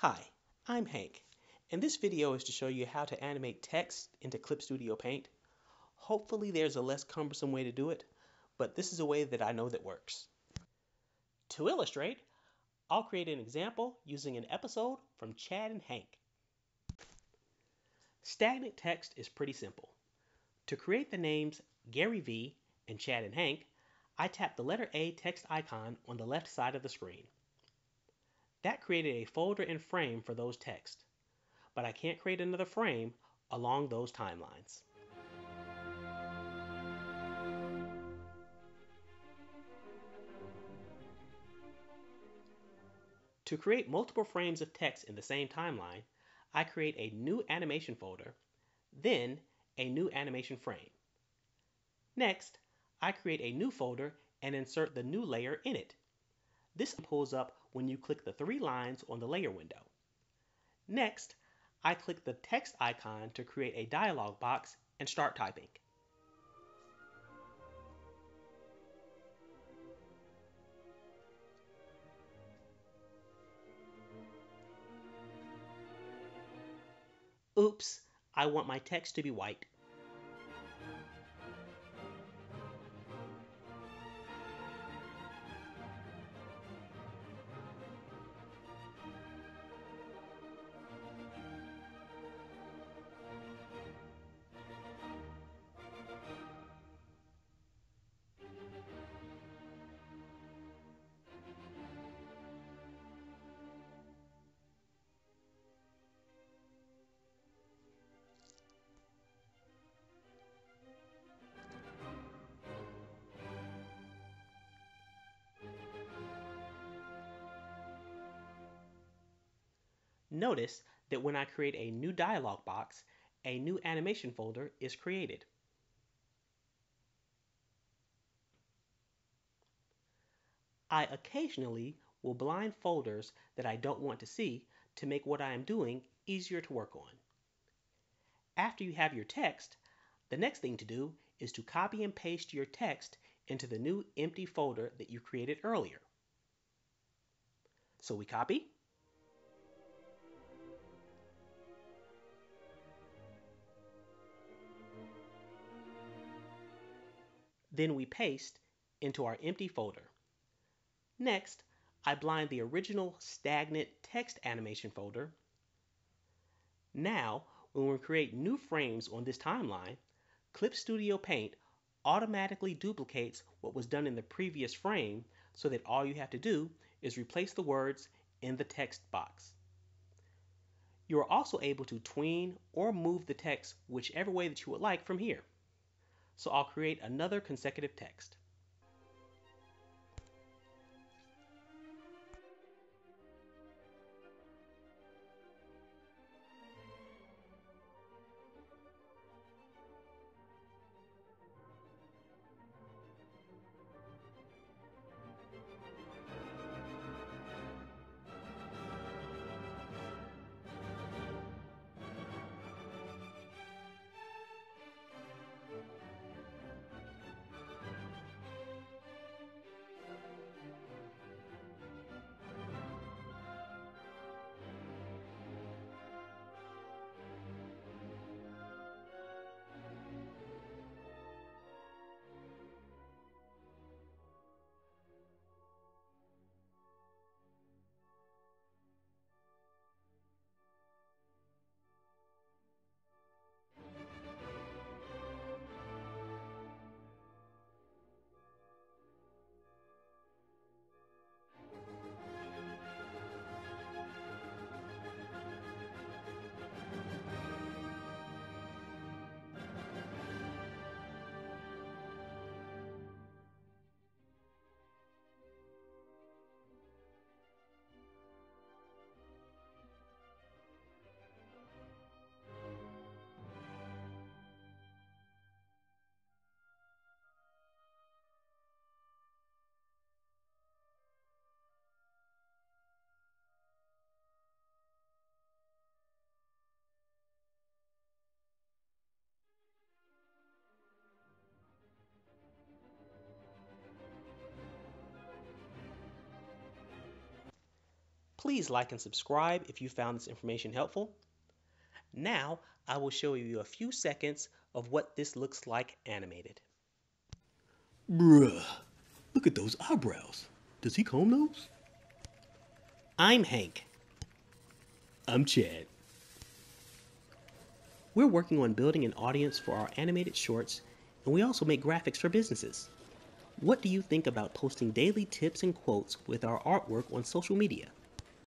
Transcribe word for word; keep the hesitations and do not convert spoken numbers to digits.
Hi, I'm Hank, and this video is to show you how to animate text into Clip Studio Paint. Hopefully there's a less cumbersome way to do it, but this is a way that I know that works. To illustrate, I'll create an example using an episode from Chad and Hank. Stagnant text is pretty simple. To create the names Gary V and Chad and Hank, I tap the letter A text icon on the left side of the screen. That created a folder and frame for those texts, but I can't create another frame along those timelines. To create multiple frames of text in the same timeline, I create a new animation folder, then a new animation frame. Next, I create a new folder and insert the new layer in it. This pulls up when you click the three lines on the layer window. Next, I click the text icon to create a dialog box and start typing. Oops, I want my text to be white. Notice that when I create a new dialog box, a new animation folder is created. I occasionally will blind folders that I don't want to see to make what I am doing easier to work on. After you have your text, the next thing to do is to copy and paste your text into the new empty folder that you created earlier. So we copy. Then we paste into our empty folder. Next, I blind the original stagnant text animation folder. Now, when we create new frames on this timeline, Clip Studio Paint automatically duplicates what was done in the previous frame so that all you have to do is replace the words in the text box. You are also able to tween or move the text whichever way that you would like from here. So I'll create another consecutive text. Please like and subscribe if you found this information helpful. Now I will show you a few seconds of what this looks like animated. Bruh, look at those eyebrows. Does he comb those? I'm Hank. I'm Chad. We're working on building an audience for our animated shorts, and we also make graphics for businesses. What do you think about posting daily tips and quotes with our artwork on social media?